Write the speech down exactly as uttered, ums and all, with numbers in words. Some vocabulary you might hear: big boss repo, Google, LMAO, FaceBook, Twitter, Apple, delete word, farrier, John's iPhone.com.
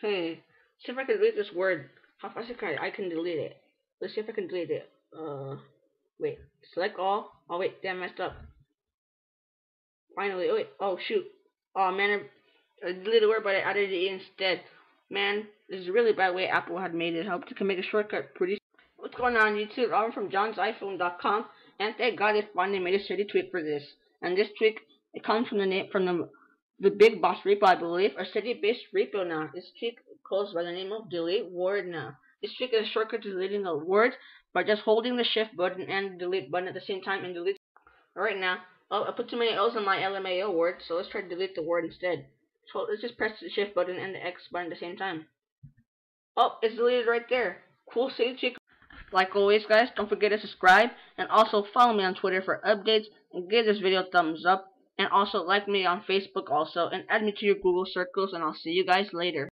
Hey, see if I can read this word. How fast can I? I can delete it. Let's see if I can delete it. Uh, wait. Select all. Oh wait, damn, messed up. Finally. Oh wait. Oh shoot. Oh man, I deleted the word, but I added it instead. Man, this is a really bad way Apple had made it. I hope you can make a shortcut pretty. What's going on YouTube? I'm from John's iPhone dot com, and thank God they finally made a shitty tweak for this. And this tweak, it comes from the name from the the big boss repo, I believe, a city-based repo now. This tweak goes by the name of delete word now. This tweak is a shortcut to deleting a word by just holding the shift button and the delete button at the same time and delete. Alright now, oh, I put too many L's in my L M A O word, so let's try to delete the word instead. So let's just press the shift button and the X button at the same time. Oh, it's deleted right there. Cool city tweak. Like always guys, don't forget to subscribe and also follow me on Twitter for updates and give this video a thumbs up. And also like me on Facebook also, and add me to your Google circles, and I'll see you guys later.